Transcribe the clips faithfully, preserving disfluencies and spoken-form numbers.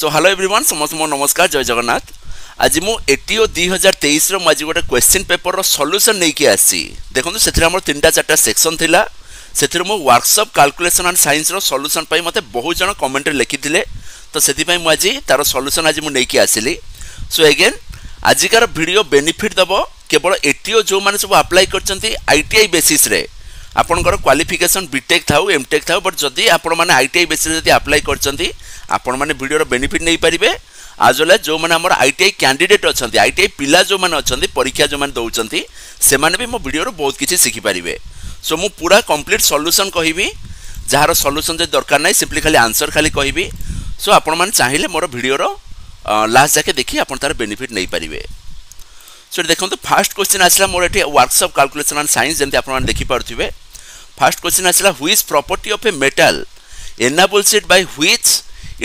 So hello everyone समस्त मोर नमस्कार जय जगन्नाथ। आज मो एटीओ दो हज़ार तेईस रो आज गोटे क्वेश्चन पेपर रो सॉल्यूशन नै कि आसी देखंतु सेतिर हमर तीनटा चारटा सेक्शन थिला सेतिर मो वर्कशॉप कैलकुलेशन एंड साइंस रो सॉल्यूशन पई मते बहुत जण कमेंट लिखि दिले तो सेति पई मो आज तारो सॉल्यूशन आज मो नै कि आसीली। सो अगेन आजिकार वीडियो बेनिफिट दबो केवल एटीओ जो माने सब अप्लाई करचंती आईटीआई बेसिस रे आपनकर क्वालिफिकेशन बीटेक थाउ एमटेक थाउ बट जदी आपन माने आईटीआई बेसिस जदी अप्लाई करचंती आपन माने वीडियो रो बेनिफिट नै परिबे आज वाला जो माने हमर आईटीआई कैंडिडेट अछंती आईटीआई पिला जो माने अछंती परीक्षा जो माने दउचंती से माने भी मो वीडियो रो बहुत किछि सिखि परिबे। सो मु पूरा कंप्लीट सॉल्यूशन कहिबी जहार सॉल्यूशन जे दरकार नै सिंपली खाली आंसर खाली कहिबी। सो आपन माने चाहिले मोर वीडियो रो लास्ट जाके देखि आपन तार बेनिफिट नै परिबे। सो देखो फर्स्ट क्वेश्चन आसला मोर एटी वर्कशॉप कैलकुलेशन एंड साइंस जमते आपन देखि पारथिबे। फर्स्ट क्वेश्चन आसला which is property of a metal enables it by which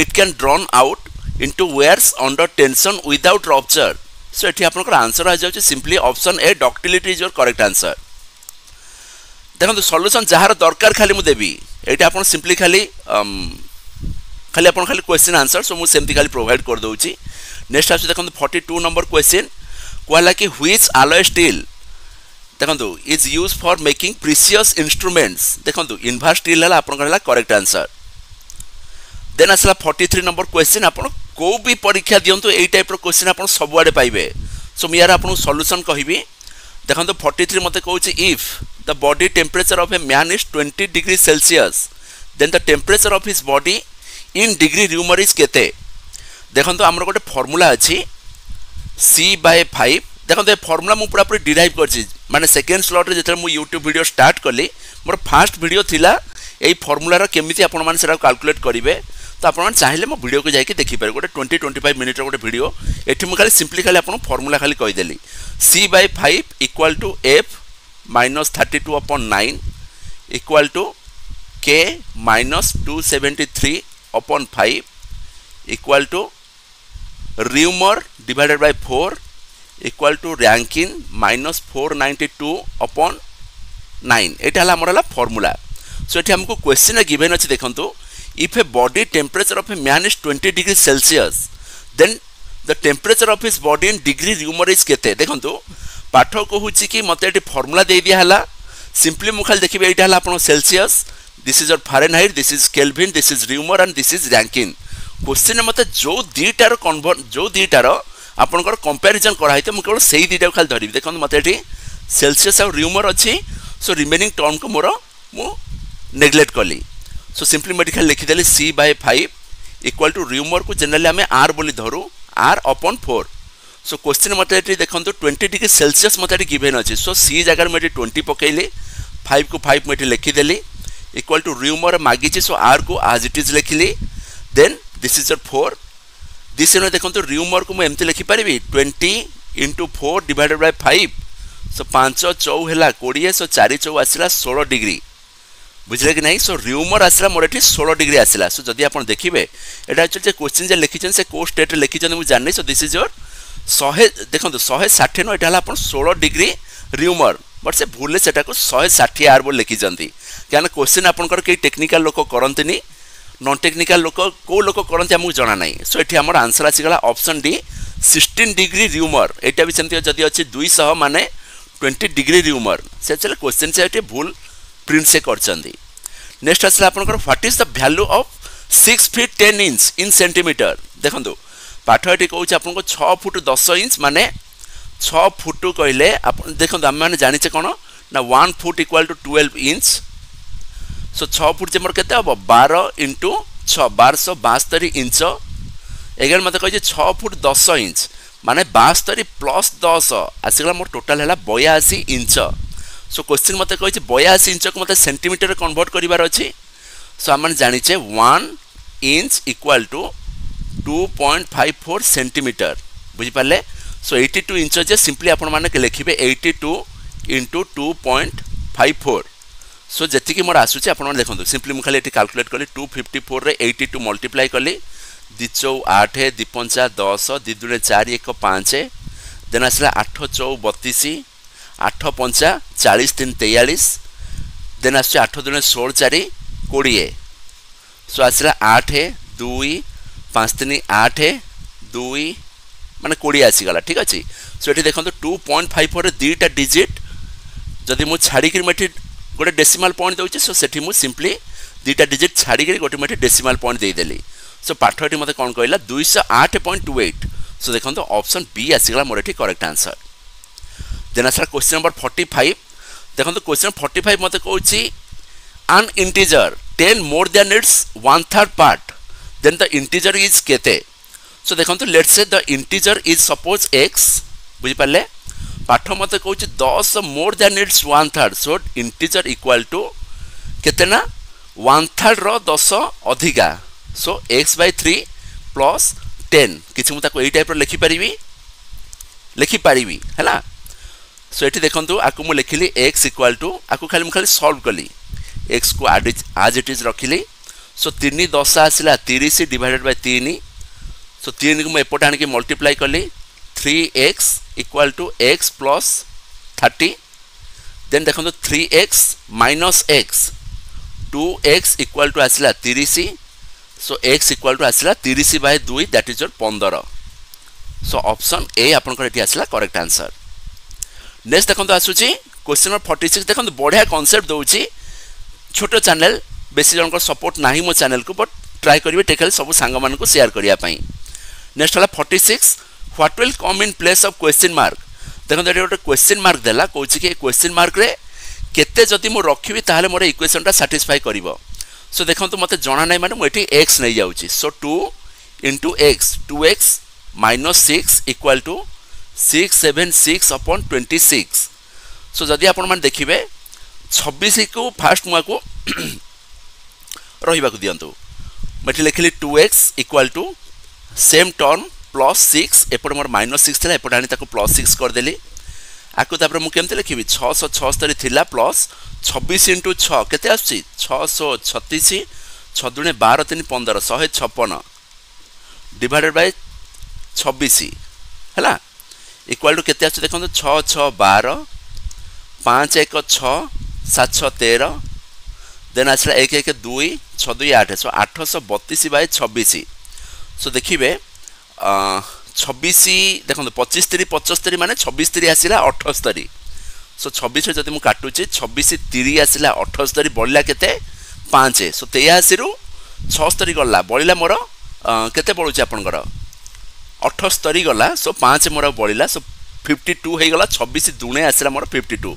it can drawn out into wires under tension without rupture. So एटी आपन को आंसर आ जाउछ simply option A ductility is your correct answer. देखो solution जहार दरकार खाली मु देबी एटी आपन सिंपली खाली खाली आपन खाली क्वेश्चन आंसर सो मु सेमती खाली प्रोवाइड कर दोउची। नेक्स्ट आछ देखो बयालीस नंबर क्वेश्चन कहला कि व्हिच अलॉय स्टील देखो is use for making precious instruments देखो इनवर्स स्टील हला आपन कहला करेक्ट आंसर। देन असला तैंतालीस नंबर क्वेश्चन आपन को भी परीक्षा दियंतु ए टाइप रो क्वेश्चन आपन सब आडे पाइबे। सो मियार आपन सॉल्यूशन कहिबी देखो तैंतालीस मते कहउची if the body temperature of a man is बीस degree Celsius then the temperature of his body in degree Reaumur is केते देखो हमर गोटे फार्मूला अछि सी बाय फाइव देखो ये फर्मुला मुझे पूरा पूरी डिराइव कर माने सेकेंड स्लॉट जितने मुझे यूट्यूब वीडियो स्टार्ट कली मोर फास्ट वीडियो थिला यही फर्मुलार केमी आपड़ा कैलकुलेट करेंगे तो आप चाहिए मो वीडियो को जाके देखिपर गोटे ट्वेंटी ट्वेंटी फाइव मिनट रोटे वीडियो एटी मुझे खाली सिंपली खाली आपको फर्मुला खाली कहीदेली C by five equal to F minus thirty two upon nine equal to K minus two seventy three upon five equal to Reaumur divided by four equal to Rankine minus four ninety two upon nine यहाँ आमर है formula. सो ये हमको question given अच्छे देखो if a body temperature of a man is twenty degree Celsius then the temperature of his body in degree Reaumur is केते देखो पाठ कहूँ कि मत ये फर्मुला दे दिया सिंपली मुझे खाली देखिए यहाँ है आप Celsius this is your Fahrenheit this is Kelvin this is Reaumur and this is Rankine question मत जो दुईटार कन्भर्ट जो दुईटार आपंकर कंपेरिजन कराई तो मुझे केवल से ही दुईटा खाली धरवी देखो मत ये सेल्सियस और रूमर अच्छी। सो रिमेनिंग टर्म को मोर मु नेग्लेक्ट कली। सो सिंपली मैं खाली लिखिदेली C by five equal to Reaumur को जेनेली आम आर बोली धरू R upon four. So question मत ये देखो ट्वेंटी डिग्री सेल्सियस मत ये गिवेन अच्छे। सो सी जगार मुझे ट्वेंटी पकईली फाइव को फाइव मुझे लिखिदेली इक्वाल टू रूमर मागिची सो आर को आज इट इज लिखिली then this is your four this in देखो रूमर को मुझे लिखिपारि twenty into four divided by five so पाँच चौ है कोड़े सो चार चौ आसला षोल डिग्री बुझे कि ना। सो रूमर आसला मोर ये षोल डिग्री आसला। सो जब आप देखिए यहाँ एक्चुअली क्वेश्चन जो लिखिं से कौ स्टेट लिखिं मुझे जानी। सो दिस इज योर शहे देखो शहे षाठे ना यहाँ आप षोल डिग्री रूमर बट से भूल से शहे षाठी आर बोल लिखिं क्या क्वेश्चन आपंकर कई टेक्निकाल लोक करते नॉन टेक्निकल लोक को लोक करते आमको जाना ना। सो ये आम आंसर आसीगला option D sixteen degree Reaumur यहाँ भी सेमती जदि अच्छे दुईश माने ट्वेंटी डिग्री रूमर से चले क्वेश्चन से भूल प्रिंट से करछंदी। नेक्स्ट आसला आपनकर what is the value of six feet ten inch in centimetre देखो पाठ ये कहे आपको छः फुट दस इंच माने छः फुट कहले देखो आम मैंने जाचे कौन ना one foot equal to twelve inch. So छः फुट मोर के बार इंटु छः बारश बास्तरी इंच एगेन मत कहे छः फुट दस इंच माने बास्तरी प्लस दस आसगला मोर टोटाल है बयासी इंच। सो क्वेश्चन मत कहे बयासी इंच को मत सेंटीमीटर कन्वर्ट करार अच्छे। सो आम जाचे one inch equal to two point five four centimetre बुझिपारे। So eighty two inch simply आपने लिखे eighty two into two point five four. So जैसे मोर आसूँ आप देखो सिंपली मुझे खाली ये कालकुलेट कली two fifty four eighty two multiply कली दि चौ आठ दि पंचा दस दि दुने चार एक पाँच देन आसला आठ चौ बतीस आठ पंचा चालीस तीन तेयालीस देन आस आठ दुने षोल चार कोड़े। सो आसला आठ दुई पाँच तीन आठ दुई माने कोड़ी आसीगला ठीक अच्छे। सो ये देखो टू पॉइंट फाइव फोर दुईटा डिजिट जदि मुझे छाड़िकी मुझे गोटे डेसीमाल पॉइंट दूसरी सो से सिंपली दुईटा डिजिट छाड़िकी गोटे मुझे डेसीमाल पॉइंट देदेली। सो पाठ ये मतलब कौन कहला दुईश आठ पॉइंट टू एट। सो देखो ऑप्शन बी आसीगला मोर ये करेक्ट आंसर। देन आसला क्वेश्चन नंबर फोर्टी फाइव। देखो क्वेश्चन फोर्टी फाइव मतलब कौन आन integer ten more than its one third part then the integer is केते। सो देखो let's say the integer is suppose x बुझिपारे पाठ मत कौन दस more than its one third. So integer equal to केते ना वन थर्ड रो दस अधिका। So x by three plus ten कि मुझे टाइप लिखिपारि लिखिपारि है। सो ये देखो आपको मुझे लिखिली एक्स इक्वाल टू आपको खाली मुझे खाली सल्व कली एक्स को आज इट इज रखिली। सो तीन दस आसला तीस डिवाइडेड बाय तीन। सो तीन को मुझे आणिक मल्टीप्लाई कली three x equal to x plus thirty then देखो three x minus x two x equal to आसला तीस। सो एक्स इक्वाल टू आसला तीस बाय दुई दैट इज योर पंदर। सो ऑप्शन ए आपंकर ये आसला करेक्ट आंसर। नेक्स्ट देखो आसूची क्वेश्चन नंबर फोर्टी सिक्स। देखो बढ़िया कनसेप्ट दूसरी छोटो चैनल बेसी जन सपोर्ट ना मो चैनल को बट ट्राई करेंगे टेक्निकल सब सांग मानक शेयर करने। नेक्स्ट है forty six what will come in place of question mark. देखो ये गोटे क्वेश्चन मार्क देला कौन कि क्वेश्चन मार्क रे केते जदि मो रखी ताहले मोर इक्वेशन टा सैटिस्फाई करिवो। सो देखो मत जाना ना मैंने मुझे एक्स नहीं जाऊँगी। So two into x two x minus six equal to six seven six upon twenty six. So जदि आप देखिए छब्बीस को फास्ट मुआ को रही दिंतु मैं लिखिली two x equal to same term plus six एपटे मोर माइनस सिक्स था एपटे आनी प्लस सिक्स करदेली। आपको तापर मुझे केमती लिखी छःश छस्तरी था प्लस छब्बीस इंटू छत आस छतीस छदुणे बार तीन पंदर शहे छपन डिवाइडेड बाय छब्बीस है इक्वाल टू के देखो छः छः बार पाँच एक छः सात छः तेरह देन आसला एक एक दुई छः दुई आठ। सो आठश बतीस बाय छब्बीस। सो देखिए छब्बीस देखो पचिश तीन पचस्तरी माने छब्बीस तीन आसला अठस्तरी। सो छब्बीस जब मुझे काटुचे छब्बीस तीन आसला अठस्तरी बढ़ला के पाँच। सो तेयाशी रु छस्तरी गला बढ़ला मोर के बढ़ुचे आपणकर अठस्तरी गला। सो पाँच मोर बढ़ला। सो फिफ्टी टू होगा छब्बीस दुणे आसला मोर fifty two.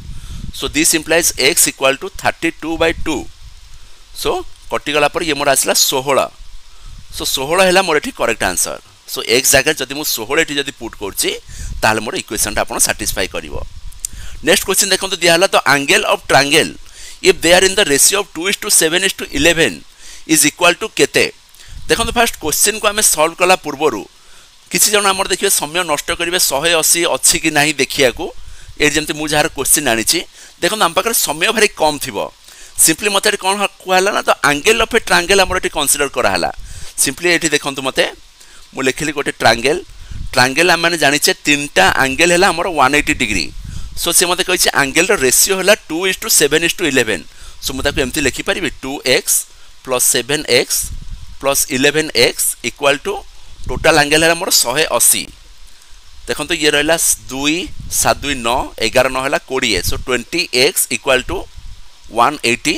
So this implies x equal to thirty two by two. So कटिगला पर ये मोर आसला षोहल। सो षोहल है मोर ये करेक्ट आंसर। सो एक्स जगह जब मुझे षोहल ये जब पुट कर मोर इक्वेशन आप साटिस्फाई कर। नेक्स्ट क्वेश्चन देखो दिहला तो angle of triangle if they are in the ratio of two is to seven is to eleven is equal to केते। देखो फास्ट क्वेश्चन को आम सल्व कला पूर्वर किसी जन आम देखिए समय नष्ट करेंगे शहे अशी अच्छी कि नहीं देखा ये जमी मुझे क्वेश्चन आनी देखो आम पाखे समय भारी कम थी सिंपली मत कौन कहला ना तो एंगल ऑफ ए ट्रायंगल आम ये कनसीडर कराला। सिंपली ये देखो मत मुझे लिखिली गोटे ट्रायंगल ट्रायंगल आम मैंने जाचे तीन टा एंगल है आमर वन एटी डिग्री। सो सी मत कही एंगल रेशियो है two is to seven is to eleven. So मुझे एमती लिखिपारि two x plus seven x plus eleven x equal to total angle है मोर शहे अशी। देखो तो ये रहा दुई सात दुई नौ एगार नौ है कोड़े। So twenty x equal to one eighty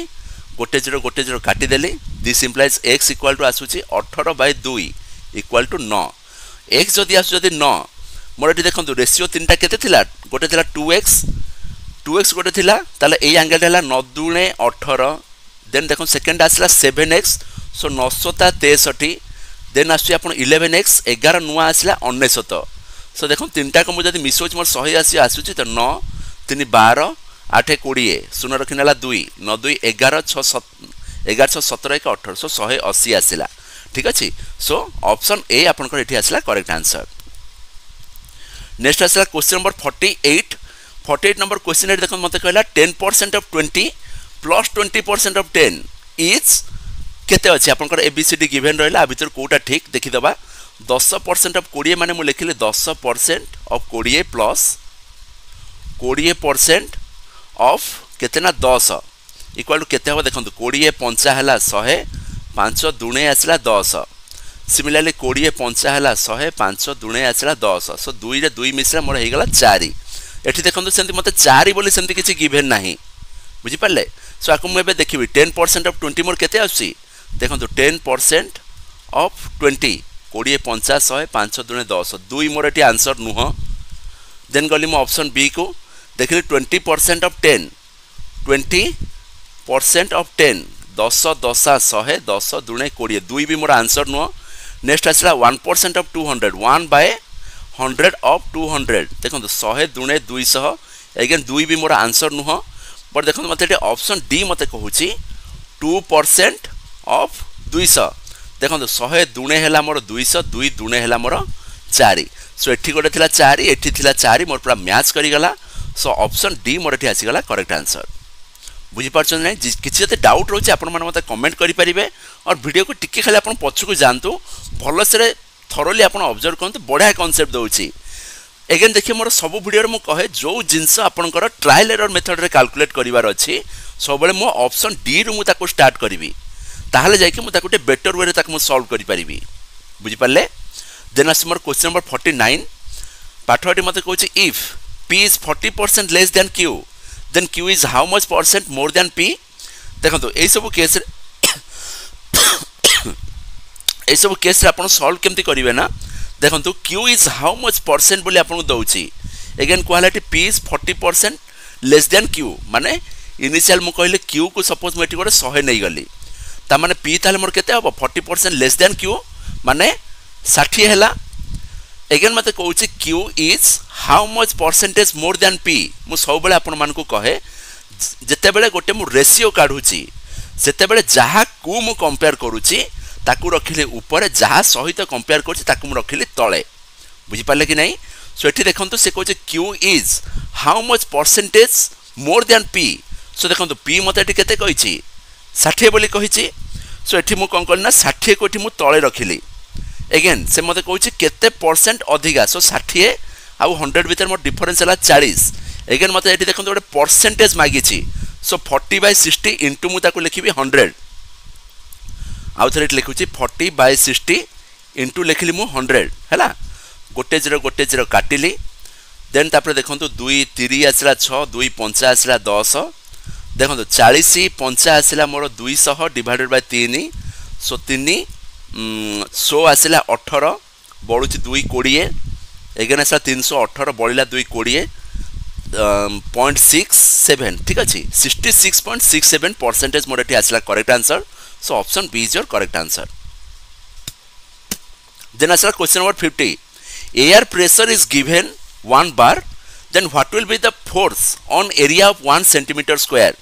गोटे जीरो गोटे जीरो काटिदेली। This implies x equal to आसूची अठर बाय दुई इक्वाल टू नौ। एक्स जदि आसू नौ मोर ये देखो रेसीो तीन टा के गोटे था टू एक्स टू एक्स गोटे ताल यही आंगेल है नौ दुणे अठर देन देखो सेकेंड आसला सेवेन एक्स। सो नौशता तेसठी देन आसूँ आप इलेवेन एक्स एगार नुआ आसला अनेशत। सो देखो तीन टाक मुझे मिसोच मोर शहे आशी आसूची तो नौ तीन बार आठ कोड़े शून्य रखने दुई नौ दुई एगार छः एगार छः सतर एक अठर। सो शहे अशी आसला ठीक अच्छे। सो ऑप्शन ए आपंकर ये आसला करेक्ट आंसर। नेक्स्ट आसला question number forty eight forty eight number question देखो मत कहला ten percent of twenty plus twenty percent of ten is केते अच्छे आपंकर एबीसीडी गिवेन रहा भर कौटा ठीक देखीदे दस परसेंट अफ कोड़े मैंने मुझे लिखिली दस परसेंट अफ कोड़े प्लस कोड़े परसेंट अफ केतना दस इक्वाल टू केते देखो कोड़े पंचा है शहे पाँच दुणे आसला दस। सिमिलरली कोड़े पंचा है शहे पांच दुणे आसला दस सो दुई रे दुई मिश्रा मोर हो चार एटी देखो सेमती मत चार किसी गिभेन ना बुझिपारे सो आपको मुझे देखी टेन परसेंट अफ ट्वेंटी मोर के देखो टेन परसेंट अफ ट्वेंटी कोड़े पंचा शहे पांच दुणे दस दुई मोर ये आंसर नुह देन गली मो ऑप्शन बी को देखिली twenty percent of ten twenty percent of ten दस दशा शहे दस दुणे कोड़े दुई भी मोर आंसर नुह नेक्स्ट आसला one percent of two hundred one by hundred of two hundred देखो शहे दुणे दुई शह एगेन दुई भी मोर आंसर नुह बट देखो मतलब ऑप्शन डी मत कहूँ टू परसेंट अफ दुईश देखो शहे दुणे है मोर दुईश दुई दुणे है मोर चार सो एठी गोटे थिला चार एठी थिला चार मोर पूरा मैच करीगला सो ऑप्शन डी मोर ये आसीगला करेक्ट आंसर बुझीपार्छन ना किसी जो डाउट रोचे आपण मैंने मतलब कमेंट करेंगे और वीडियो को टिके खाली आप पछुक जातु भलसे थरोली आप ऑब्जर्व करते बढ़िया कॉन्सेप्ट दूसरी एगेन देखिए मोर सब वीडियो मुझे कहे जो जिनस आपंकर ट्रायल एरर मेथड रे कैलकुलेट करार अच्छी सब मो ऑप्शन डी रु मुझे स्टार्ट करी ताल जा गोटे बेटर वे सल्व करी बुझीपारे देन आस मोर क्वेश्चन नंबर फोर्टी नाइन पाठटी मत कहे if P is forty percent less than Q then Q is how much percent more than P देखो यही सब केस यह सब केस सल्व केमती करेंगे ना देखो Q is how much percent बोली आपको दौची एगेन कहला P is forty percent less than Q माने इनिशियल मुझे कहली क्यू को सपोज मुझे गोटे शहे नहीं गली ताने पी ताल मोर के forty percent less than Q माने साठी है एगेन मत कहूँ Q is how much percentage more than P मु सब आपको कहे जिते बड़े गोटे मु रेसीो काढ़ुची सेते बड़े जहाँ को मु कंपेयर करुच्ची ताकू रखिले ऊपर जहाँ सहित कंपेयर करुच्ची ताकू मु रखिले तले बुझिपारे कि नहीं सो ये देखो से कहे Q is how much percentage more than P so देखो पी मत ये के षाठी बोली कही सो ये मुझे कौन कली ना षाठी को ये तले रखिली एगेन से मत कहे केते परसेंट अधिका सो षाठी आउ हंड्रेड भितर मोर डिफरेन्स है चालीस एगेन मत ये देखो गोटे परसेंटेज मागिची so forty by sixty into मुझे लिखी हंड्रेड आउ थे लिखुची फोर्टी बाय सिक्सटी इंटू लिखिली मु हंड्रेड है गोटे जीरो गोटे जीरो काटिली देन तापर देखो दुई तीरी आसला छः दुई पंचा आसला दस देखो चालीस पंचा आसला मोर दुईश डिवाइडेड बाय तीन सो तीन सो आसला अठर बढ़ुची दुई कोड़े एगेन आसला तीन सौ अठर बढ़ला दुई कोड़े पॉइंट सिक्स सेवेन ठीक अच्छे sixty six point six seven percentage मोर ये आसला correct answer so option B is your correct answer then आसला question number fifty air pressure is given one bar then what will be the force on area of one centimetre square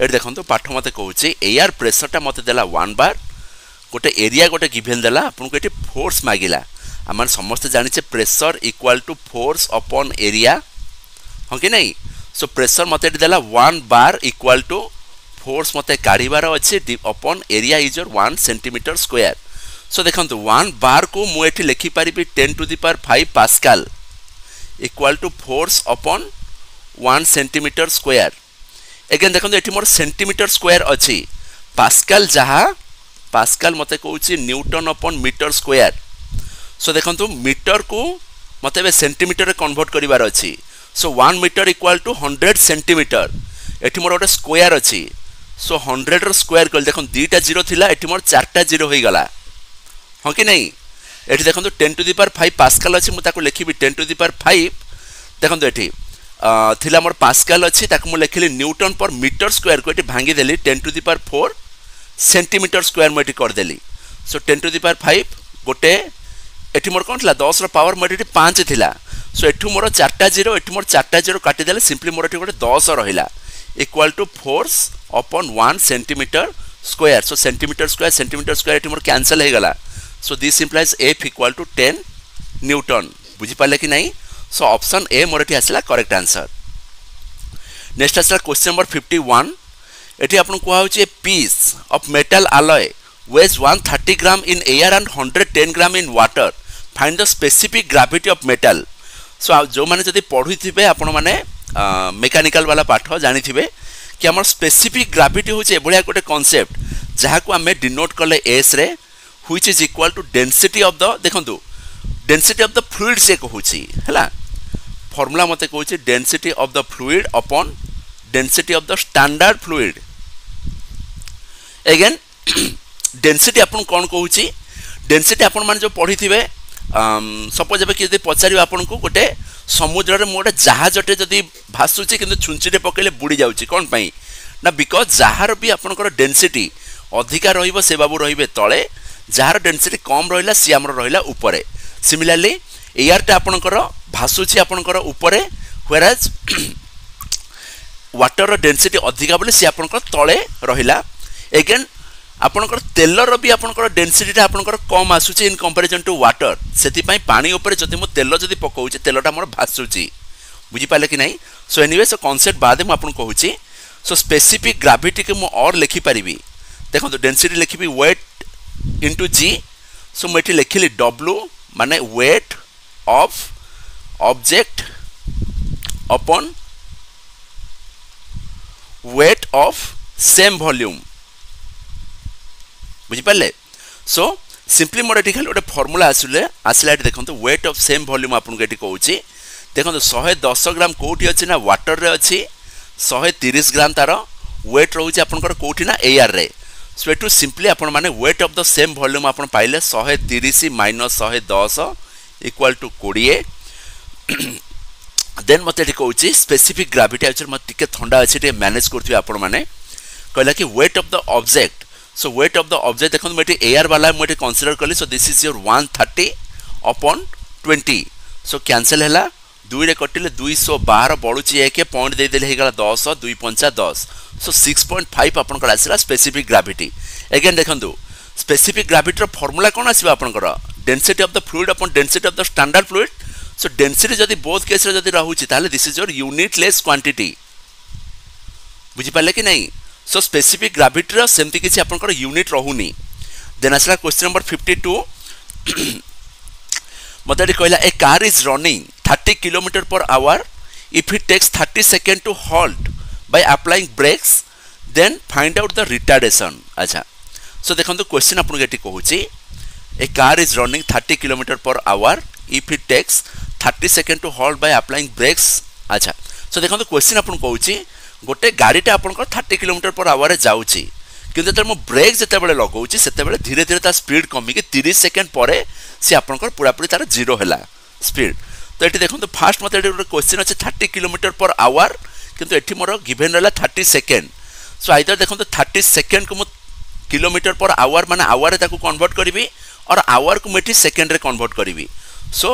ये देखो पाठ मत कहूँ air प्रेसरटा मत देला one बार गोटे area गोटे गिवेन देला आपको ये फोर्स मागिला आम समस्ते जानिचे pressure equal to force upon area हाँ कि नहीं सो प्रेसर मत देला one bar equal to force मत काढ़ार अच्छे upon area is your one centimetre square so देखो वन बार को मुझे लिखिपारि ten to the power five pascal equal to force upon one centimetre square again देखो ये मोर सेंटीमीटर स्क्वायर अच्छी पास्कल जहाँ पास्कल मत कहे newton upon metre square so देखो मीटर को मतलब सेंटीमीटर कन्वर्ट करार अच्छी so one metre equal to hundred centimetre एटी मोर गोटे स्क्वायर अच्छी सो हंड्रेड स्क्वायर कल देखो दुईटा जीरो थिला एटी मोर चार्टा जीरो हो गला हाँ कि नहीं ये देखो ten to the power five pascal अच्छी मुझे लिखी ten to the power five देखो ये थिला मोर पास्कल अच्छी मुझे लिखिली न्यूटन पर मीटर स्क्वायर को ये भांगीदेली ten to the power four centimetre square मुझे करदेली so ten to the power five गोटे एटी मोर कौन था दस पावर मोर ये पाँच थिला सो एठू मोर चार्टा जीरो एठू मोर चार्टा जीरो काटिदेले सिंपली मोर ये गोटे दस रहा equal to force upon one centimetre square so centimetre square centimetre square मोर कैंसल हो गला so this implies F equal to ten newton बुझिपारे कि नहीं सो ऑप्शन ए मोर ये आसला करेक्ट आंसर नेक्स्ट आसला क्वेश्चन नंबर फिफ्टी वन ये आपको कहुचे piece of metal alloy weighs one thirty gram in air and hundred ten gram in water find the specific gravity of metal so जो मैंने जब पढ़ुथे आप मेकानिकल वाला पाठ जानी थे कि आम स्पेसिफिक ग्राविटी हूँ एभलिया गोटे कनसेप्ट जहाँ को आम डिनोट कले एस रे which is equal to density of the देखंतु density of the fluid से कहूची हैला formula मते कहूची density of the fluid upon density of the standard fluid again density अपन कौन कहूची density अपन मान जो पढ़ी थिबे suppose जब किसी पचारी आपन को गोटे समुद्र रे मोटे जहाज अटे जदी भासुची किंतु छुंची रे पकेले बुडी जाउची कोन पई ना बिकॉज जहार भी आपन को डेंसिटी अधिका रहिबो से बाबू रहिबे तळे जहार डेंसिटी कम रहिला सी हमर रहिला ऊपरे सिमिलरली एयर टा आपन को भासुची आपन को ऊपरे व्हेरेज वाटर रो डेंसिटी अधिका बोले सी आपन को तळे रहिला अगेन आपन को तेल रो भी आपन को डेंसिटी टा आपन को कम आसुची इन कंपैरिजन टू वाटर सेति पई पानी ऊपर जति मो तेल जति पकाउची तेल टा हमर भासुची बुझी पाले कि नाही सो एनीवे सो कांसेप्ट बाद में आपन कहूची सो स्पेसिफिक ग्रेविटी के मो और लिखि परिबी देखो तो डेंसिटी लिखिबी वेट इनटू जी सो मेटी लिखिली w माने weight of object upon weight of same volume बुझी पाले सो सिंपली मोर एटी खाली ओटे फार्मूला आसले आसले देखो तो वेट ऑफ सेम वॉल्यूम आपन के एटी कहूची देखो तो one hundred ten ग्राम कोठी अछि ना वाटर रे अछि one hundred thirty ग्राम तार वेट रहउची आपन को कोठी ना एयर रे सो एटू सिंपली आपन माने weight of the same volume आपन पाइले one hundred thirty minus one hundred ten equal to twenty then मते कहउची स्पेसिफिक ग्रेविटी आचर मते के ठंडा अछि ते मैनेज करथि आपन माने कहला कि weight of the object so weight of the object देखन मते एयर वाला मते कंसीडर करली so this is your one hundred thirty upon twenty so cancel हैला two रे कटिले two hundred twelve बडुची एक पॉइंट दे देले हेगला ten two five ten सो six point five आपन को आसीला स्पेसिफिक ग्रेविटी अगेन देखंतु स्पेसिफिक ग्रेविटी रो फार्मूला कोन आसीबा आपन को density of the fluid upon density of the standard fluid so density जदी बोथ केस रे जदी रहूची ताले this is your unitless quantity बुझी पाले कि नहीं सो स्पेसिफिक ग्रेविटी रो सेमती किछि आपन को यूनिट रहूनी देन आसीला क्वेश्चन नंबर fifty-two मदर कहला a car is running thirty kilometre per hour if it takes thirty second to halt by applying brakes then find out the retardation अच्छा so देखन तो क्वेश्चन आपन के कहूची a car is running thirty kilometre per hour if it takes thirty second to halt by applying brakes अच्छा so देखन तो question आपन कहूची गोटे गाडीटा आपन को thirty किलोमीटर पर आवर जाउची किंतु जतम ब्रेक जते बेले लगौची सेते बेले धीरे धीरे ता स्पीड कमी के thirty सेकंड परे से आपन को पूरा पूरी तार जीरो हैला स्पीड तो एठी देखन तो फास्ट मते एठी क्वेश्चन अछि thirty किलोमीटर पर आवर किंतु एठी मोर गिवन रहला thirty सेकंड सो आइदर देखन तो thirty सेकंड को किलोमीटर पर आवर माने आवर ताको कन्वर्ट करबी और आवर को मेठी सेकंड रे कन्वर्ट करबी सो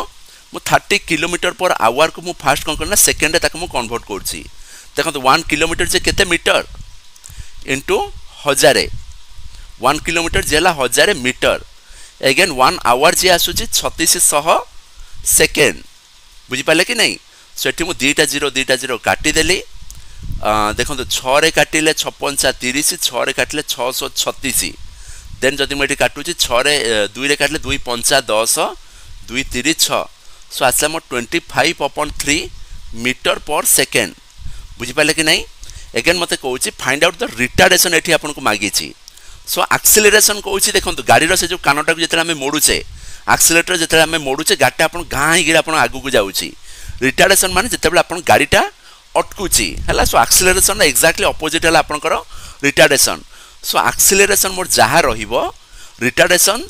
मु thirty किलोमीटर पर आवर को मु फास्ट कोन करना सेकंड रे ताको मु कन्वर्ट करछि देखन तो one किलोमीटर जे केते metre into one thousand one kilometre जेला one thousand metre again one hour जे आसुची thirty-six hundred सेकंड बुझी पाले कि नहीं सो एठी मु दीटा जीरो दीटा जीरो काटी देली देखन तो six रे काटिले fifty-six thirty six रे काटिले six thirty-six देन जदी मु एठी काटुची six रे two रे काटिले two fifty ten two thirty six सो आसला मो twenty-five upon three metre per second बुझी पाले कि नहीं अगेन मते कहउची फाइंड आउट द रिटार्डेशन एठी आपन को मागीची सो एक्सेलरेशन कहउची देखंतु गाडी रो से जो कानोटा को जेतरा हमें मोडुचे एक्सेलरेटर जेतरा हमें मोडुचे गाडीटा आपन गाही गिरा आपन आगु को जाउची रिटार्डेशन माने जेतेबेला आपन गाडीटा अटकुची हला सो एक्सेलरेशन एक्जेक्टली ऑपोजिट हला आपन को रिटार्डेशन सो एक्सेलरेशन मोर जहा रहिबो रिटार्डेशन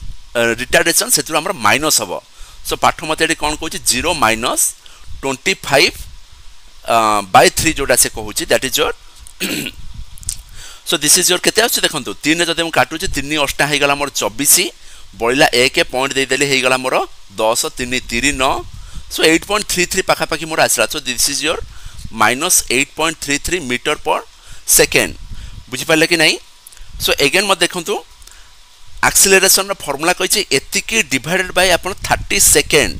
रिटार्डेशन सेतु हमर माइनस हबो सो पाठ मते एठी कोन कहउची zero minus twenty-five by three जोडा से कहउची that is your so this is your केते आछ देखंतु तीन जदे हम काटू छी तीन अष्टा हे गला मोर twenty-four बळिला one पॉइंट दे देले हे गला मोर ten three three nine सो eight point three three पाखा पाखी मोर आसला so this is your minus eight point three three metre per second बुझि पाले कि नाही सो अगेन मत देखंतु एक्सेलरेशन रो फार्मूला कहि छी एति के डिवाइडेड बाय आपण thirty सेकंड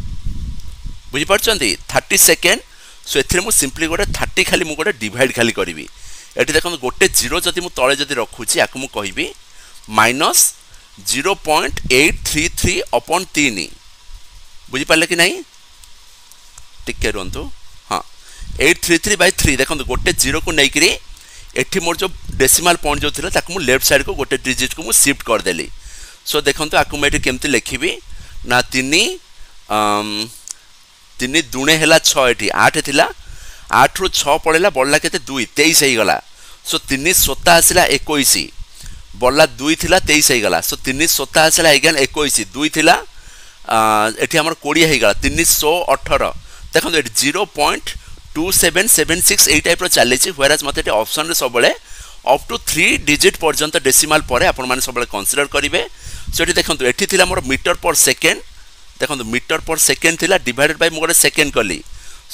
बुझि पड़चंती thirty सेकंड सो एथरे मो सिंपली गोटे thirty खाली मो गोटे डिवाइड खाली करबी एटी देखन गोटे जीरो जति मु तळे जति रखुची आकु मु कहिबी minus zero point eight three three upon three बुझि पाले कि नाही टिके रोंतो हां eight thirty-three बाय three देखन गोटे जीरो को नै करी एठी मोर जो डेसिमल पॉइंट जो थिला ताकु मु लेफ्ट साइड को गोटे डिजिट को मु शिफ्ट कर देली सो देखते आपको मुझे केमती लिखी ना तीन तीन दुणे है छठी आठ थी आठ रु छ पड़ेगा बढ़ला के दुई तेईस होगा सो तीन सोता आसला एक बढ़ला दुई थी तेईस होगा सो तीन सोता आसला एगान एक दुई थी ये आम कोड़े होगा तीन सौ अठर देखो ये zero point two seven seven six यही टाइप चली ह्वेराज मतलब ऑप्शन सब अप टू थ्री डिजिट पर्यंत डेसिमाल पर आपने सब कंसीडर करेंगे। सो ये देखो ये मोर मीटर पर सेकेंड देखो मीटर पर सेकेंड थी डिवाइडेड बाय मोर सेकेंड कली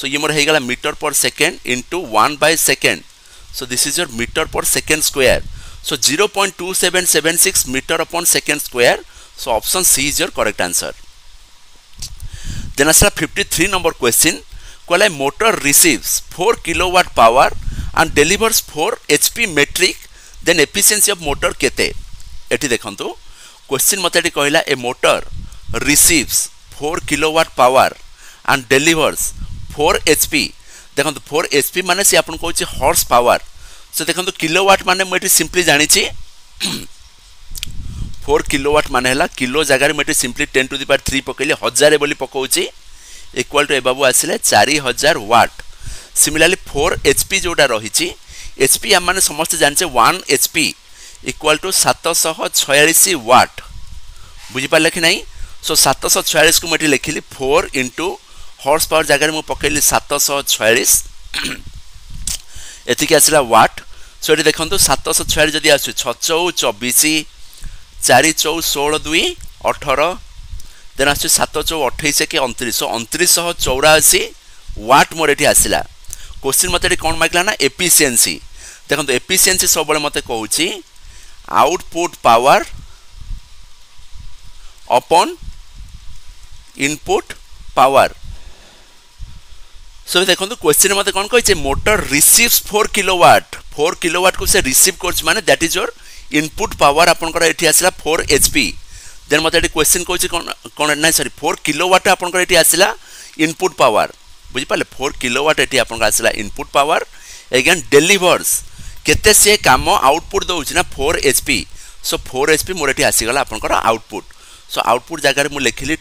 सो ये मोर होगा metre per second into one by second so this is your metre per second square so zero point two seven seven six metre upon second square so option C is your correct answer. Then आसला fifty three number question कहला motor receives four kilowatt power and delivers four HP metric then efficiency of motor केते एठी देखंतु question मते एठी कहला a motor receives four kilowatt power and delivers four HP देखंतु four HP माने से आपन कहउची हॉर्स पावर सो देखंतु किलोवाट माने मैं एठी सिंपली जानिची फोर किलोवाट माने हला किलो जगार मैं simply ten to the power three पकईले हजार बोली पकाउची इक्वाल टू ए बाबू आसिले चारि हजार वाट। सिमिलरली फोर एचपी जोटा रही एचपी आम मैंने समस्त जानचे वन एचपी इक्वाल टू सातशह छयालीस वाट बुझिपारे कि नहीं सो सातशह छयालीस को मुझे लिखिली फोर इंटू हॉर्स पावर जगह मुझे पकईली सातशह छयालीस एति आसला वाट। सो ये देखो सातशह छयालीस जब आस छौ चौबीस चारि चौ षोल दुई अठर देन आस सात चौ अठाईस कि अणतीस सो अणतीस चौराशी वाट मोर ये आसला। क्वेश्चन मतलब कौन मागिला ना एफिशिएंसी देखो एफिशिएंसी सब मत कहूँ output power upon input power. So देखो क्वेश्चन मत कौन कहे motor receives four kilowatt four kilowatt को से रिसीव कर माने that is your input power आपंकर ये आसला फोर एचपी देन मत क्वेश्चन कौन ना सॉरी फोर किलोवाट आपंकर ये आसला इनपुट पावर बुझिपारे फोर किलोवाट ये आपंकर आसला इनपुट पावर एगेन डिलीवर्स केते से काम आउटपुट दौच ना four HP so four HP मोर ये आसीगला आपंकर आउटपुट सो आउटपुट जगार मुझे लिखिली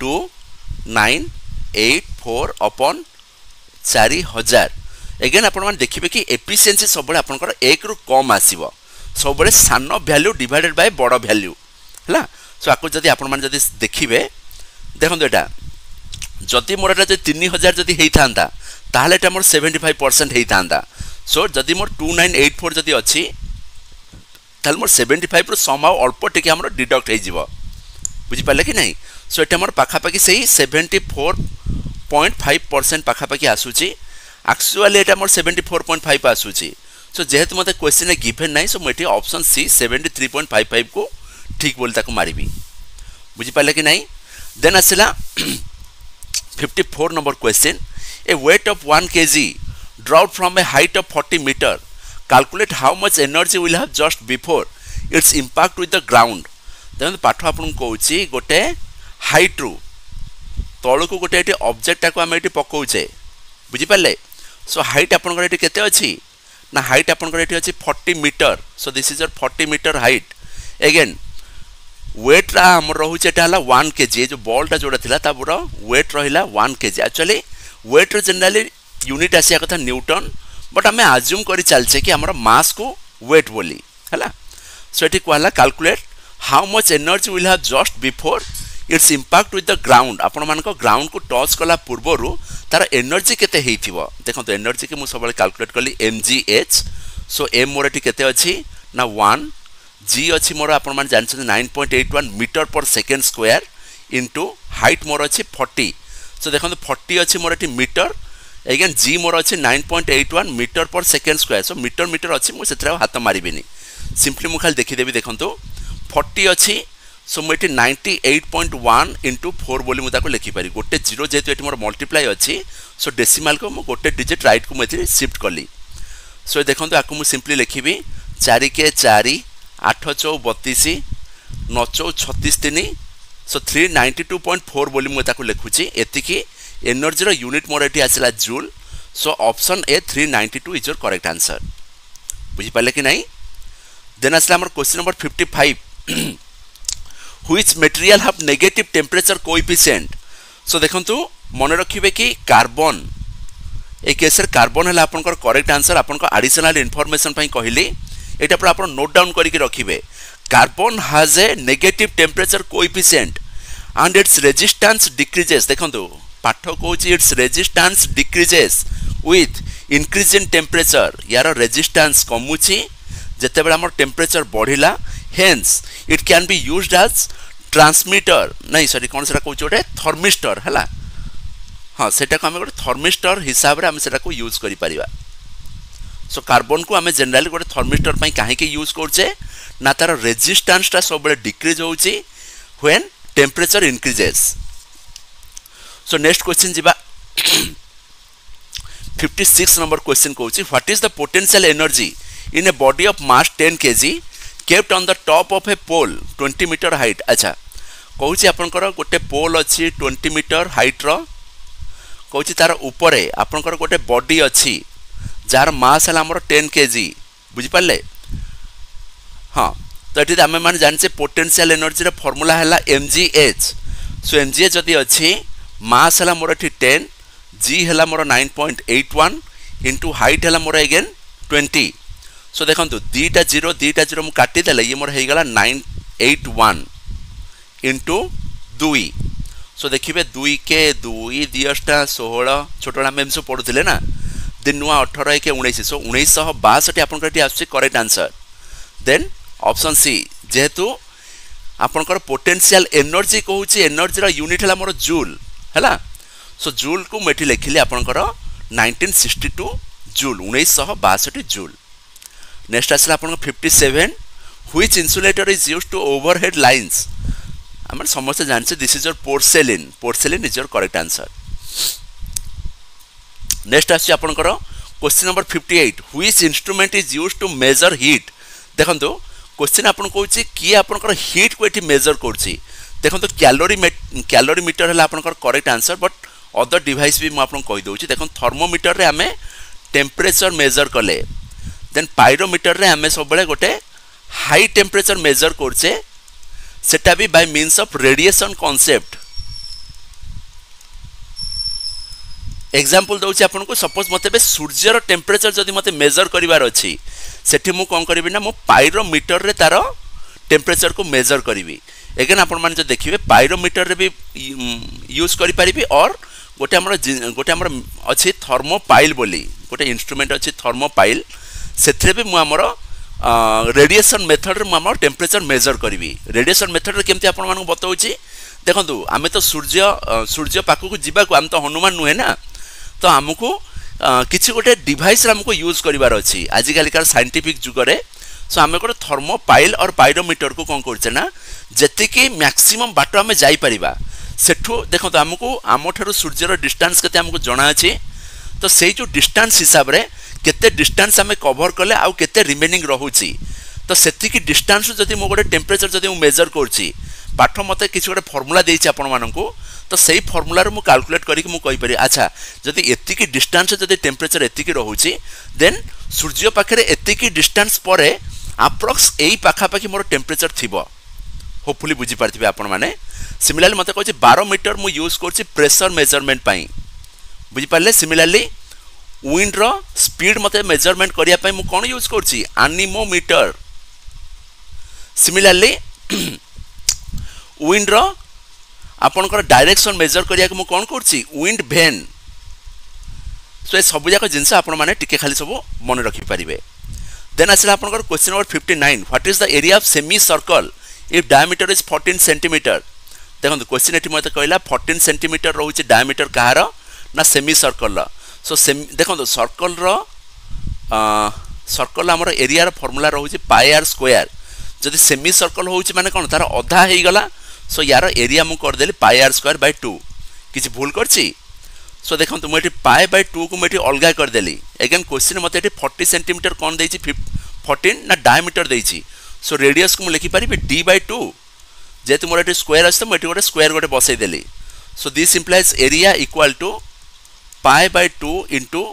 टू नाइन एट फोर अपन चारि हजार एगेन आप देखिए कि एफिशिएंसी सब आपंकर एक रु कम आसब सब सान भैल्यू डिवाइडेड बाय बड़ भैल्यू है। सो आपको जब आप देखिए देखो यहाँ जदि मोर एटा तीन हजार जदि होता ताहले एटा मोर सेवेन्टी फाइव परसेंट होता सो जदि मोर टू नाइन एट फोर जदि अच्छी ताहले मोर सेवेन्टी फाइव रु समाव अल्प टिके हमर डिडक्ट हो बुझिपारे कि नहीं सो एटा मोर पाखापाखि से seventy four point five percent पाखापाखि आसूची एक्चुअली एटा मोर सेवेन्टी फोर पॉइंट फाइव आसूची सो जेहेतु मत क्वेश्चन गिभेन ना सो मुझे option C seventy three point five five को ठीक बोली ताको मारिबी बुझिपारे कि नहीं। देन आसला fifty four number question a weight of one KG drop from a height of forty metre calculate how much energy will have just before its impact with the ground देखो पाठ आपन कहूँ गोटे हाइट रु तौक गोटे object टाक आम ये पकाचे बुझिपारे so height आपंकर ये अच्छी ना हाइट आपंकर ये अच्छी forty metre so this is your forty metre height again weight आम रोच है वन केजी जो बॉलटा जोड़ा था तार वेट रहा one KG actually weight generally unit आसा कथा न्यूटन बट आम आज्यूम कर चलचे कि आमर मास को वेट बोली है। सो ये कहला calculate how much energy will have just before its impact with the ground आपण मान ग्राउंड को टच कला पूर्व तार एनर्जी केते देखो एनर्जी की मुझे सब कैलकुलेट कली एम जी एच सो एम मोर ये के ना वन जी अच्छी मोर आप जानते nine point eight one metre per second square into height मोर अच्छी फोर्टी सो देखो फोर्टी अच्छी मोर ये मीटर एगेन जी मोर अच्छी nine point eight one metre per second square so metre metre अच्छी मुझे हाथ मारे सिंपली मुझे खाली देखीदेवी देखो फोर्टी अच्छी सो मुझे ninety eight point one into four बोली मुझे लिखिपारी गोटे जीरो जेहतु ये मोर मल्टीप्लाई अच्छी सो डेसीमाल को मुझे गोटे डिजिट राइट को मुझे सिफ्ट कली। सो देखो आपको मुझे सिंपली लिखी चार के चारि आठ चौ बतीस नौ चौ छत्तीस तीन सो three ninety two point four बोली मुझे लिखुची एतिकी एनर्जीर यूनिट मोर ये आसला joule so option A three ninety two is your correct answer बुझिपारे कि नहीं। देन आसला question number fifty five which material have negative temperature coefficient. So देखंतु मन रखिबे कि कार्बन ए केसर कार्बन हला आपनकर करेक्ट आंसर आपनकर एडिशनल इनफॉरमेशन पई कहिली एटा पर आपन नोट डाउन करिके रखिबे. Carbon has a negative temperature coefficient and its resistance decreases. देखंतु पाठ कहउची its resistance decreases with increase in temperature. यार रेजिस्टेंस कमुची जते बेला हमर टेंपरेचर बढ़िला. Hence it can be used as transmitter नहीं सॉरी कौन से कहूँ गोटे थर्मिस्टर है. हाँ से आम गोटे थर्मिस्टर हिसाब से यूज कर. सो कार्बन को आम जेनराली गोटे थर्मिस्टर कहीं यूज करे ना तार रेजिस्टेंसटा सब डिक्रीज होची when temperature increases. So next question जीवा फिफ्टी सिक्स नंबर क्वेश्चन कहूँ what is the potential energy in a body of mass ten KG kept on the top of a pole twenty metre height. अच्छा कहूँ आपंकर गोटे पोल अच्छी twenty metre हाइट्र कौच तार उपर आपंकर गोटे बॉडी अच्छी जार मास है आमर टेन केजी बुझिपारे. हाँ तो ये आम मैंने जाने पोटेंशियल एनर्जी फर्मूला है M G H. So M G H जदि अच्छी मास है मोर ये टेन जी है मोर nine point eight one into height है मोर एगेन ट्वेंटी. सो so, देखो दीटा जीरो दीटा जीरो मुझे काटिदेले ये मोर होगा नाइन एट वन इंटु दुई. सो देखिए दुई के दुई दिटा षोह छोटे आम एम सब पढ़ुले ना दिन नुआ अठर एक उन्नीस. सो उन्नीस बासठ आपंकर आस correct answer. Then option C जेहेतु आपंकर पोटेंशियल एनर्जी कहूँ एनर्जी यूनिट है मोर जूल है. सो जूल को मुझे लिखिली आपंकर नाइंटीन सिक्सटी टू जूल उन्नीस बासठ जूल. नेक्स्ट आसला आपन fifty seven which insulator is use to overhead lines. आम समस्त जानते this is your porcelain. Porcelain is your correct answer. Next आस question number fifty eight which instrument is use to measure heat. देखो question आपन कहूँ किए आपंकर heat को ये मेजर करुच्ची. देखो कैलोरी कैलोरी मीटर है आपंकर correct answer but other device भी मुझे कहीदे. देखो थर्मोमीटर रे आम टेम्परेचर मेजर कले. देन पाइरोमीटर रे आम सब गोटे हाई टेम्परेचर मेजर करचे सेटा भी by means of radiation concept. Example दउची आपन को सपोज मते सूर्य रो टेम्परेचर जदी मते मेजर करिवार अछि सेठी मु कोन करबी ना मो पाइरोमीटर रे तारो टेम्परेचर को मेजर करबी. अगेन आपन मान जो देखिबे पाइरोमीटर रे भी यूज करि परिबी और गोटे हमर गोटे हमर अछि थर्मोपाइल बोली गोटे इंस्ट्रूमेंट अछि थर्मोपाइल सेथरे भी मोर रेडिएशन मेथड मोर टेम्परेचर मेजर करी. रेडिएशन मेथड केमती आपन बताऊँगी. देखो आम तो सूर्य सूर्य पाखक जावाक आम तो हनुमान नुहे ना तो आमको किसी गोटे डिवाइस आमको यूज करार अच्छी आजिकालिकार साइंटिफिक जुगर. सो आम गोटे थर्मोपाइल और पाइरोमीटर को कौन करचे ना जी मैक्सिमम बाट आम जापर सेठू. देखो आमको आम ठार सूर्यर डिस्टेंस के जनाअे तो से जो डिस्टेंस हिसाब से केते डिस्टेंस आम कवर कले आउ केते रिमेनिंग रोचे तो सेति की डिस्टेंस जब मो गोटे टेम्परेचर जब मेजर करुच्ची पाठ मत कि गोटे फर्मुला देछि आपण माननकु तो सही फर्मुलर मु कैलकुलेट करिक मु कहि परि. अच्छा जब एतिकी डिस्टेंस जब टेम्परेचर एतिकी रोचे देन सूर्य पाखे एतिकी डिस्टेंस पर आप्रक्स यही पाखापाखि मोर टेम्परेचर थी. होपफुली बुझीपारे आपण मैंने. सिमिलरली मत कह बारोमीटर मु यूज कर प्रेसर मेजरमेंट बुझिपारे. सिमिलरली विंड रो स्पीड मते मेजरमेंट करिया मु कौन यूज करछि एनीमोमीटर. सिमिलरली विंड रो आपनकर डायरेक्शन मेजर करिया मु कौन करछि विंड वैन. सो ए सब जाक जिंस आपण माने टिके खाली सब मन रखि परिबे. देन आसला आपनकर question number fifty nine what is the area of semi circle if diameter is fourteen centimetre. देखो क्वेश्चन एठी मते कहला फोर्टीन सेंटीमीटर रहउछि डायमीटर कहार ना सेमी सर्कल. सो सेम देखो सर्कल रो सर्कल आमर एरिया फॉर्मूला रोचे पाई आर स्क्वायर जब सेमी सर्कल हो माने कौन तार अधा हो गला. सो यार एरिया मुझे करदेली pi are square by two किसी भूल करची. सो देखो मुझे पाए बाय टू को मुझे अलग करदेली. एगेन क्वेश्चन मत फोर्टी सेंटीमीटर कौन दे फोर्टीन ना डायमीटर दे. सो रेडियस को लिखिपारि डी बाय टू जेहतु मोर ये स्क्वायर अच्छे मुझे गोटे स्क्वायर गोटे बसईदेली. So this implies area equal to pi by two into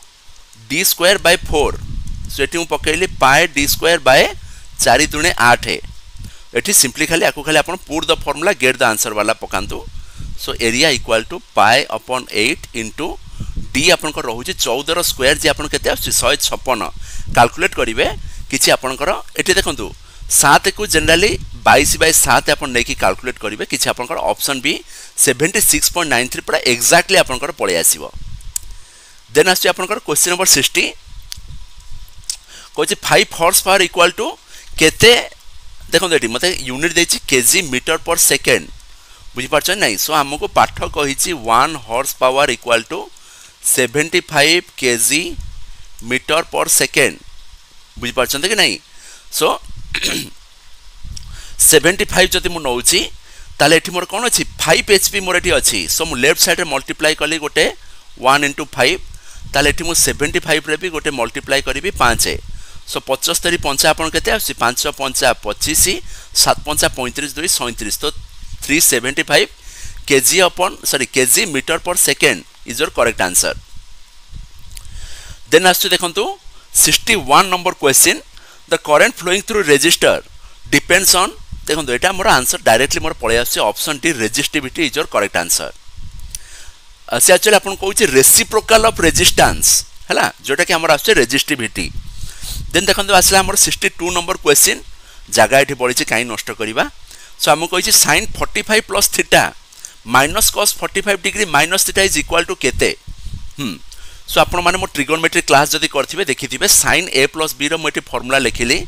D square by four. So ये मुझे पकईली पाए डी स्क्वायर बाय चार दुणे आठ. एटी सिंपली खाली आपको खाली आप put the formula get the answer वाला पकातु। So area equal to pi अपन एट इंटु डी आप रोचे चौदह स्क्वायर जी आपते शहे छपन कालकुलेट करेंगे किसी आपंकर ये देखूँ सात को जेनराली बैश बै सात आप कालकुलेट करेंगे किसी आपंकर ऑप्शन भी seventy six point nine three पूरा एक्जाक्टली आपंकर पलि आसो। देन आस क्वेश्चन नंबर सिक्सटी कहे five horse power equal to के देखो ये मत यूनिट देती केजी मीटर पर सेकेंड बुझीपार्च ना। सो आमको पाठ कही one horse power equal to seventy five KG metre per second बुझीपार्च कि ना। सो सेवेन्टी फाइव जब मुझे नौची ताले ये मोर कौन अच्छी फाइव एचपी मोर ये अच्छी। सो मुझे लेफ्ट साइड मल्टीप्लाई कली गोटे वन इंटू फाइव ताले ये मुझे सेवेन्टी फाइव भी गोटे मल्टीप्लाई करी पाँच। सो पचस्तरी पंचा आपन के पाँच पंचा पचिश सात पंचा पैंतीस दुई सैंतीस तो थ्री सेवेन्टी फाइव केजी अपन sorry KG metre per second is your correct answer. Then आस देखु sixty one number question the current flowing through resistor depends on देखो यहाँ मोर आंसर डायरेक्टली मोर पलि option D resistivity is your correct answer. से actually आपन कहूँ रेसिप्रोकल ऑफ रेजिस्टेंस है जोटा कि आम आस रेजिस्टिविटी। देन देखो आसला आम सिक्सटी टू नंबर क्वेश्चन जगह ये पड़ी कहीं नष्ट करवा। सो आम कही sine forty five plus theta minus cos forty five degree minus theta is equal to केते। सो आप मोर ट्रिगोनोमेट्रिक क्लास जब करेंगे देखिए साइन ए प्लस बी रोटी फर्मुला लिखिली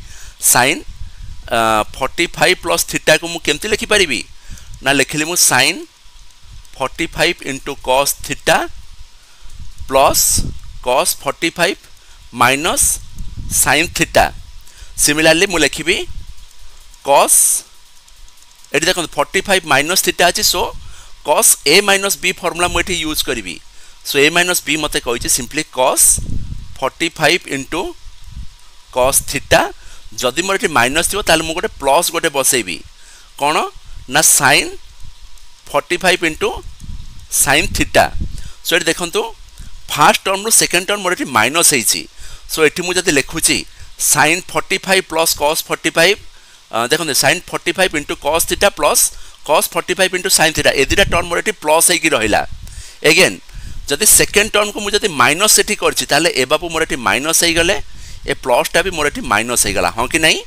sine forty five plus theta को मुझे लिखिपारि ना लिखिली मुझे sine forty five into cos theta plus cos forty five minus sine theta. Similarly मुझे लिखी कॉस ये देखो फोर्टी फाइव माइनस थीटा अच्छी। So cos A minus B formula मुझे यूज करी। सो ए माइनस बी मत कही simply cos forty five into cos theta जदि मोर ये माइनस थी ताल गोटे प्लस गोटे बसइबी कौन ना sine forty five into sine theta. So ये देखो फास्ट टर्म रु सेकेंड टर्म मोर ये माइनस होती। सो ये मुझे लिखुची sine forty five plus cos forty five देखते sine forty five into cos theta plus cos forty five into sine theta ए दुटा टर्म मोर ये प्लस होगी रहा। एगेन जदि सेकेंड टर्म को मुझे माइनस से ताले ए बापू मोर ये माइनस होगले ए प्लसटा भी मोर ये माइनस होगा हाँ कि नहीं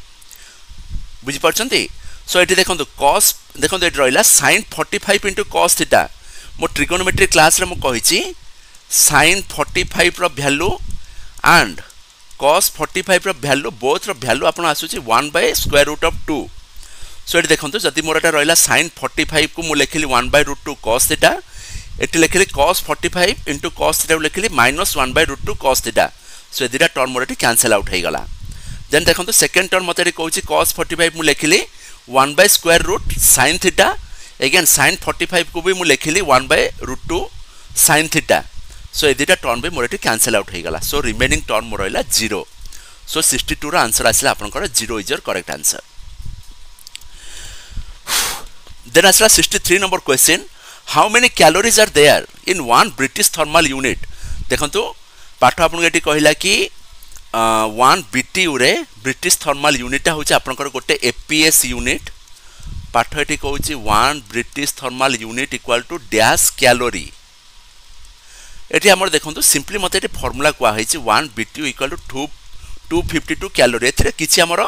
बुझीपार्टी। सो ये देखो कॉस देखो ये रहा sine forty five into cos theta मो ट्रिगोनोमेट्रिक क्लास मुझे sine forty five value and cos forty five value both value आप आसूँ one by square root of two. So ये देखो जदि मोर ये रहा साइन फोर्टी फाइव को मुझे लिखिली one by root two cos theta ये लिखिली cos forty five into cos theta लिखिली minus one by root two cos theta. So दुटा टर्म मोर ये कैंसल आउट होगा। देन देखो सेकेंड टर्म मत कौन कॉस फोर्टी फाइव मुझे लिखिली one by square root sine theta again sine forty five को भी मुझे लिखिली one by root two sine theta. So ये दुटा टर्म भी मोर ये कैंसल आउट होगा। सो रिमेनिंग टर्म मोर रहा zero. So sixty two answer आसला आपंकर zero is your correct answer. Then आसला sixty three number question how many calories are there in one British thermal unit देखो पाठ आपन ये कहला कि वन बीटीयू रे ब्रिटिश थर्माल यूनिटा हूँ आप गोटे एपीएस यूनिट पाठ ये कौन one British thermal unit equal to dash calorie ये आम देखो सिंपली मत ये फर्मुला कहुई one BTU equal to to two fifty two calorie एथिरे किछि हमर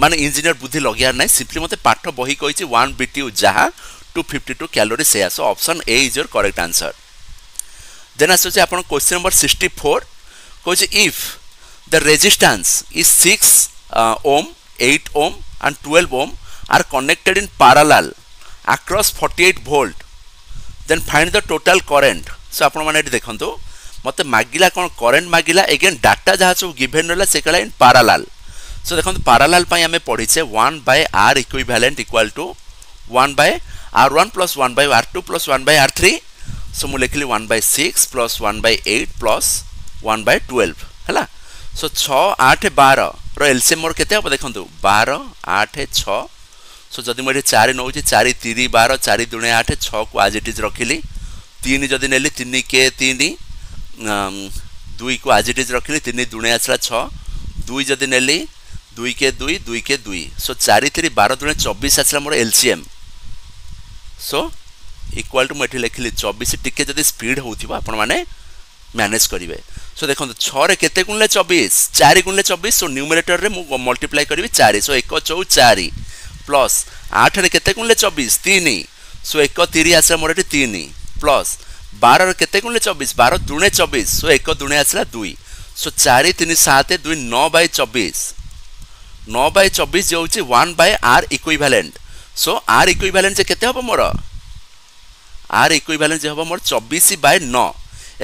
माने इंजीनियर बुद्धि लगे ना सिंपली मत पाठ बही कही वन बीटीयू जहाँ टू फिफ्टी टू क्यालोरी से आसो option A is your correct answer. Then आस क्वेश्चन नंबर सिक्सटी फोर कहे if the resistance is six ohm eight ohm and twelve ohm are connected in parallel across forty eight volt then find the total current. So आप देखो मत मागिला कौन current मागिला eigen data जहाँ सब given रहा से कहला इन पैरेलल। सो देखो पैरेलल आम पढ़ीचे one by R equivalent equal to one by R one plus one by R two plus one by R three. So मुझे लिखिली one by six plus one by eight plus one by twelve है। So छः आठ बार LCM मोर के देखो बार आठ छः। सो जदि मुझे चार नौ चार तीन बार चार दुणे आठ छः को आज इट रखिली तीन जदि नेली तीन के तीन दुई को आज इट रखिली तीन दुणे आसला छः दुई जदि नेली दुई के दुई दुई के दुई सो चार तीन बार दुणे चौबीस आसला मोर एलसीएम सो इक्वाल टू मुझे लिखिली चौबीस टिके जदि स्पीड होथिबो आपण माने मैनेज करेंगे। सो देखो छः के गुणिले चौबीस चार गुणिले चौबीस सो न्यूमरेटर में मल्टीप्लाई करी चार सो एक चौ चार प्लस आठ के गुणिले चौबीस तीन सो एक तीन आसला मोर ये तीन प्लस बारह के गुणिले चौबीस बारह दुणे चौबीस सो एक दुणे आसला दुई सो चार तीन सात दुई नौ बाय चौबीस नौ बाय चौबीस जो हूँ one by R equivalent so R equivalent के हम मोर आर इक्विवेलेंट हम मोर चौबीस बाय नौ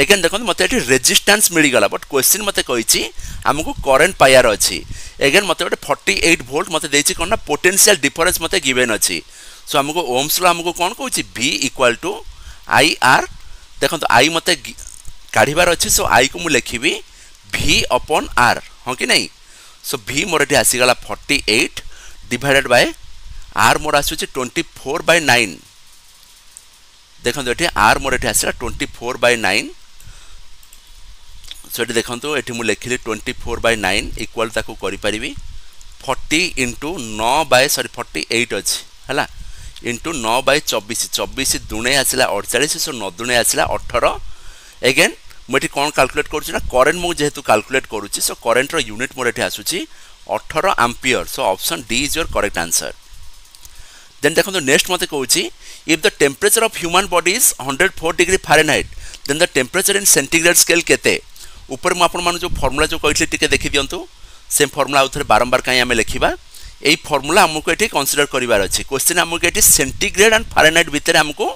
एगेन देखो मत ये रेजिस्टेंस मिलगला बट क्वेश्चन मत कही आमको करंट पाइबार अच्छी एगेन मत गोटे अड़तालीस वोल्ट मत दे कौन ना पोटेंशियल डिफरेंस मत गिवेन अच्छी सो आमको ओम्स लॉ आमको कौन कौन V equal to I R देखो आई मत काढ़ार अच्छी सो आई को मुझे भि अपन आर हाँ कि नहीं सो भि मोर ये आसीगला अड़तालीस डिवाइडेड बाय आर मोर आस चौबीस बाय नाइन देखो ये आर मोर ये आसला चौबीस बाय नाइन सो ये देखो ये मुझे लिखिली twenty four by nine equal ताकू करी फोर्टी इंटू नौ बाय सरी फोर्टी एट अच्छी है इंटू नौ बाय चौबीस चौबीस दुणे आसला अड़चाश सो नौ दुणे आसला अठर एगेन मुझे कौन कालकुलेट करा करेन्ट मुझे कालकुलेट करुच्ची सो करेन्टर यूनिट मोर ये आसूसी अठर ampere so option D is your correct answer. Then देखो नेक्स्ट मत कौन if the temperature of human body is एक सौ चार degree Fahrenheit then the temperature in centigrade scale केते ऊपर मुझे जो फर्मुला जो कही टी देखी दिंतु से फर्मुला आउ थे बारंबार कहीं आम लिखा यही फर्मुला आमको ये कंसीडर करार अच्छे क्वेश्चन आमको ये सेंटीग्रेड एंड फारेनहाइट भितर आमको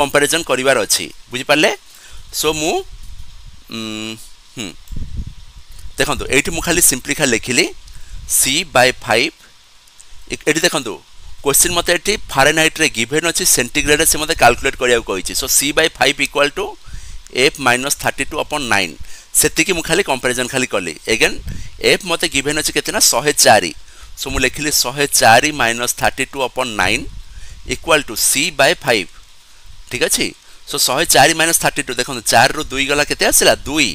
कंपेरिजन करार अच्छी बुझिपारे सो मु देखो ये मुझे खाली सिंपली खाली लिखिली सी बाय फाइव ये देखो क्वेश्चन मत ये फारेनहाइट रे गिवेन अच्छी सेंटीग्रेड से मतलब कालकुलेट कराया so C by five equal to F minus thirty two upon nine से खाली कंपेरिजन खाली कली एगेन एफ मत गिवेन अच्छे के शहे चार सो मुझे लिखिली शहे चार minus thirty two upon nine equal to C by five ठीक अच्छे सो शहे चार माइनस थर्टी टू देखो चार रु दुई गला के आसला दुई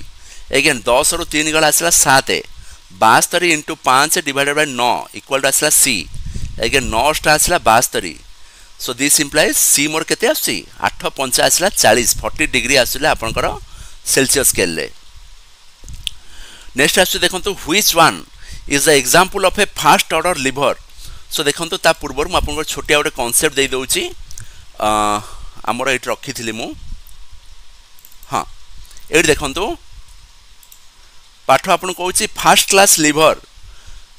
एगेन दस रु तीन गला आसला सात बास्तरी इंटू पाँच डिवाइडेड बाय नौ इक्वाल टू आसला सी एगेन नौटा आसला बास्तरी सो दिस इम्प्लाइज सी मोर के आठ पंचा आसला चालीस फोर्टी डिग्री आसला आपंकर सेल्सियस स्केल। नेक्स्ट आस देखो which one is the example of a first order lever so देखो ता पूर्व मुझे छोटिया गोटे कनसेप्ट दे दूँगी आमर ये रखी थी मु हाँ ये देखो पाठ आपन कौन फर्स्ट क्लास लिवर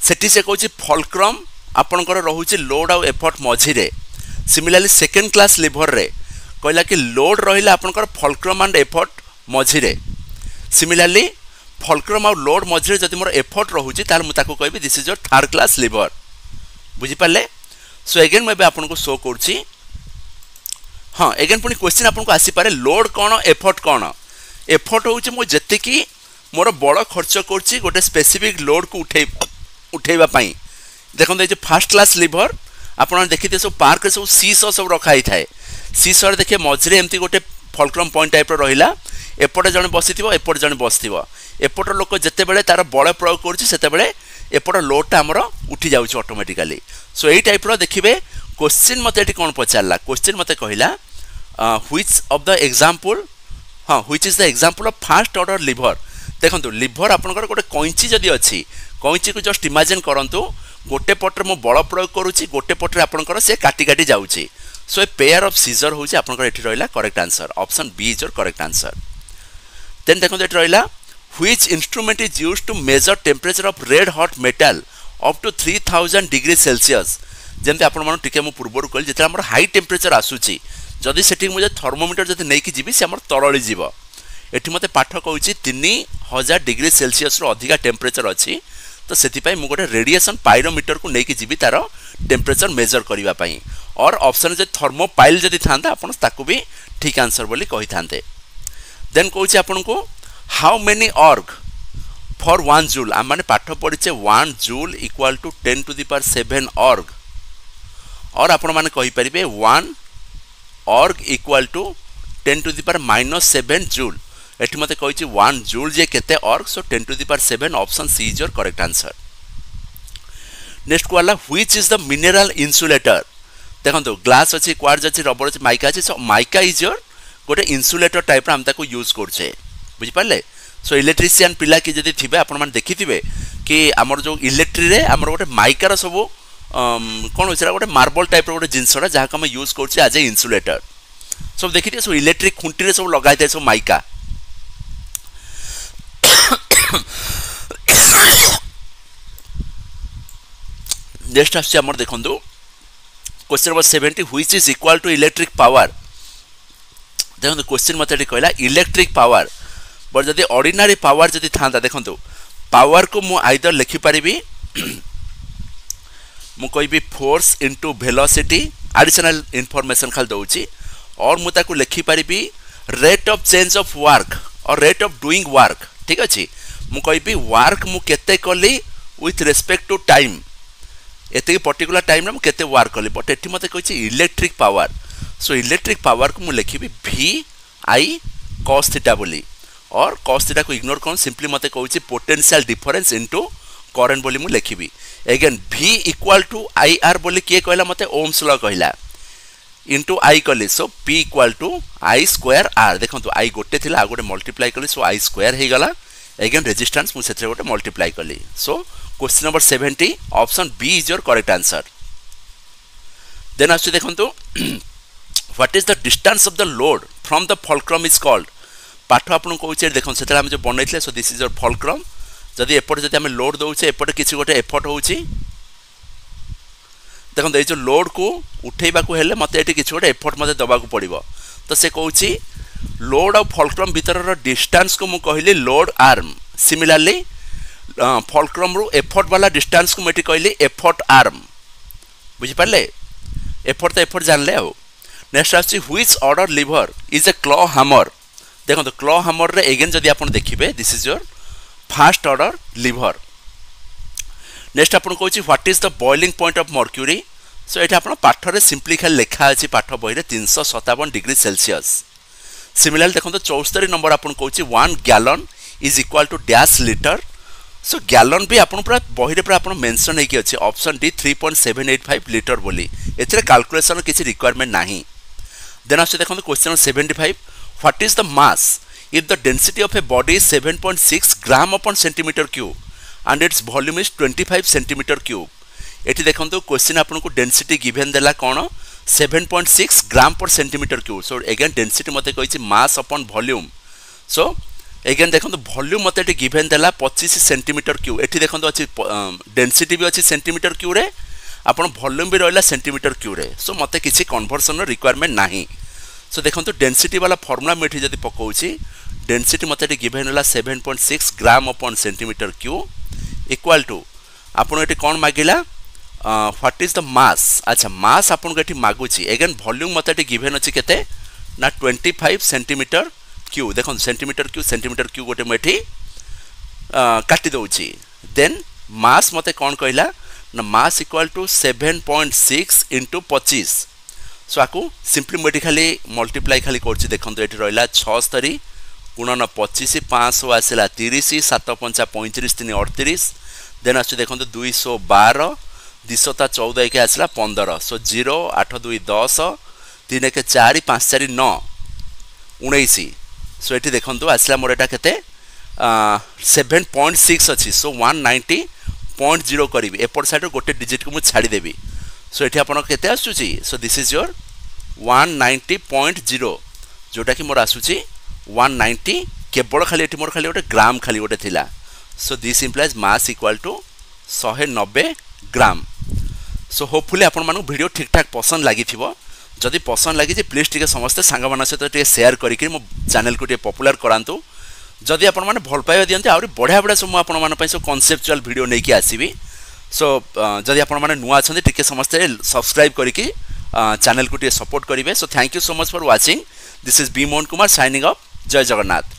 सेठी से कौन फॉल्क्रम आपणकर रोचे लोड आउ एफर्ट मझीरे सिमिलरली सेकेंड क्लास लिभर रे कहला कि लोड रहा आपणकर फॉल्क्रम एंड एफर्ट मझीरे सिमिलरली फॉल्क्रम आउ लोड मझीरे जब मोर एफर्ट रोचे ताल मुझे कहबी this is your third class lever बुझिपारे। सो एगेन मुझे आपको शो कर हाँ एगेन पुणी क्वेश्चन आपको आसपे लोड कौन एफर्ट कौन एफर्ट हूँ मो जी मोर बड़ खर्च कर गोटे स्पेसिफिक लोड को उठे उठेबापी देखो ये फर्स्ट क्लास लिवर आप देखिए सब पार्क सब सीस सब रखाई था सीस देखिए मझे एमती गोटे फॉल्क्रम पॉइंट टाइप रहा एपटे जन बसी एपटे जन बसी एपट लोक जिते बड़े तार बल प्रयोग करपट लोडटा आमर उठी जाऊँ ऑटोमेटिकली सो यही टाइप देखिए क्वेश्चन मत ये कौन पचारा क्वेश्चन मत कहला व्हिच ऑफ द एग्जांपल हाँ which is the example of first order lever देखो लिवर आपंकर गोटे कैंची जदि अच्छी कैंची को जस्ट इमेजिन करूँ गोटे पट्टे मो बल प्रयोग करुच्ची गोटे पट्टे आपंकर से काटी काटी जाऊँगी so a pair of scissor हूँ आपंकर ये रहा correct answer option B is your correct answer. Then देखो ये रहा which instrument is use to measure temperature of red hot metal up to three thousand degree Celsius जमी आपके पूर्व कहली जितने आम हाई टेम्परेचर आसूसी जदि से मुझे थर्मोमीटर जब नहीं जी से आम तरली जीव ये मत पाठ कौन तीन हजार डिग्री सेल्सियस अधिका टेम्परेचर अच्छी तो से मुझे रेडिएशन पाइरोमीटर को लेकिन जीवी तार टेम्परेचर मेजर करने और ऑप्शन जो थर्मोपाइल जदि था आपको भी ठीक आंसर बोली कही था। देन कौन आपको how many erg for one joule आम मैंने पाठ पढ़ीचे one joule equal to ten to the power seven erg और आपण मैंने कहींपर one erg equal to ten to the power minus seven joule एटी मत कही वन जूल जे केते erg so ten to the power seven option C is your correct answer. Next को आला which is the mineral insulator देखो glass अच्छे quartz अच्छे rubber अच्छे माइका अच्छे सो माइका इज योर गोटे इन्सुलेटर टाइप आम ताको यूज करछे बुझि पाले सो इलेक्ट्रीशियन पिला के जदी थिबे आपण मन देखि थिबे कि हमर जो इलेक्ट्री रे हमर गोटे माइका रो सब कोन होइसरा गोटे मार्बल टाइप रो गोटे जिंसरा जहा हम यूज करछे एज ए इन्सुलेटर सब देखि थिबे सो इलेक्ट्रिक खुंटी रे सब लगाइ दे सब माइका नेक्स्ट आछे हमर देखंदो question number seventy which is equal to electric power देखो क्वेश्चन मत कहला इलेक्ट्रिक पावर बट जब ऑर्डिनरी पावर जब था देखो पावर को मु आइदर लिखिपारि मु कहि force into velocity additional information खाली दौची और मुझे लिखिपारि rate of change of work और रेट ऑफ डुइंग वर्क ठीक अच्छे मु कहि वर्क मु केते कली विथ रेस्पेक्ट टू टाइम एत पर्टिकुलर टाइम में केते वर्क कली बट एटी मत कहि electric power so electric power को मुझे लिखी भि आई कॉस थीटा बोली और कॉस थीटा को इग्नोर कर सिंपली मत कह पोटेंशियल डिफरेंस इनटू करंट बोली मुझे लिखी again V equal to I R बोली किए कहला मत ओम्स लॉ कहला इनटू आई कली so P equal to I square R देखो आई गोटे थी आ गोटे मल्टीप्लाई कली सो आई स्क्वायर हो गला एगेन रेजिस्टेंस मुझे गोटे मल्टीप्लाई कली so question number seventy option B is your correct answer then आस देखो What is the distance of the load from the fulcrum is called? पाठ आपन कहूचे देखो से आम जो बनई so this is your fulcrum जदि एपटे जब आम लोड दौचे एपटे किसी गोटे एफर्ट हो देखो ये जो लोड को उठेबा को हेले मत ये किसी गोटे एफर्ट मत दबाक पड़ो तो से कहूँ लोड और फुलक्रम भितर डिस्टेंस को मुझे कहली लोड आर्म सिमिलरली फुलक्रम रु एफर्ट वाला डिस्टेंस को मुझे कहली एफर्ट आर्म बुझिपारे एफर्ट तो एफर्ट जान ले आओ नेक्स्ट आछी which order lever is a claw hammer देखो तो क्लॉ हैमर रे अगेन जदि आपन देखिबे this is your first order lever next आपन कहूची what is the boiling point of mercury so एटा आपन पाठ रे सिंपली खाली लिखा अछि पाठ बहि रे तीन सौ सत्तावन डिग्री सेल्सियस सिमिलरली देखो तो चौहत्तर नंबर आपन कहूची one gallon is equal to dash litre so gallon भी आपन पूरा बहि रे पूरा आपन मेंशन हे कि अछि option D three point seven eight five litre बोली एथरे कैलकुलेशन किसी रिक्वायरमेंट नाही देन आसे देखो question seventy five what is the mass if the density of a body is seven point six gram upon centimetre cube and its volume is twenty five centimetre cube एटी देखो question आपन को density given देला कोन seven point six gram पर centimetre cube so again density मते कहिछि mass upon volume so again देखो वॉल्यूम मते एटी गिवन देला पच्चीस सेंटीमीटर क्यूब एटी देखो अछि डेंसिटी भी अछि सेंटीमीटर क्यूब रे आपन वॉल्यूम भी रहा सेंटीमीटर क्यूब रे सो मते किसी कन्वर्सन रिक्वायरमेंट नाही सो देखो डेंसिटी वाला फॉर्मूला में ये पकाऊँ डेंसिटी मत गिवेन है seven point six gram upon centimetre cube equal to आपन ये कौन मागिला व्हाट इज द मास अच्छा मास आपन को ये मागुची एगेन वॉल्यूम मत गिवेन अच्छे के ना ट्वेंटी फाइव सेंटीमीटर क्यूब देखो सेंटीमीटर क्यूब सेंटीमीटर क्यूब गोटे मुझे काटि दौची देन मास मत कौन कहला ना mass equal to seven point six into पचीस सो आपको सिंपली मुझे खाली मल्टीप्लाई खाली कर देखो ये रहा छस्तरी गुणन पचिश पाँच आसला तीस सात पंचा पैंतीस तीन अड़तीस देन आस देखो दुईश बार दुशता चौदह एक आसला पंदर सो जीरो आठ दुई दस तीन एक चार पाँच चार नौ उन्नीस सो ये देखो आसला मोर यहाँ के सेवेन पॉइंट सिक्स अच्छी so one ninety point zero करी एपट साइड गोटे डिजिट को मुझे छाड़देवी सो ये आपन के आसूसी so this is your one ninety point zero जोटा कि मोर आसूसी वन नाइंटी केवल खाली ये मोर खाली गोटे ग्राम खाली गोटे थिला so this implies mass equal to शहे नब्बे ग्राम सो होपफुली आपण मानू वीडियो ठीक ठाक पसंद लगी जदि पसंद लगी प्लीज टी समस्त सांग मान सहित शेयर करके मो चैनल को पॉपुलर करातु जदि आपण मैंने भल पाइबा दिखते आहुरी बढ़िया बढ़िया सब आप सब कनसेप्चुआल वीडियो नहीं आसबि सो जदि आपण मैंने नुआ अच्छा टी समस्ते सब्सक्राइब करके चैनल को सपोर्ट करेंगे so thank you so much for watching this is B Mohan Kumar signing up जय जगन्नाथ।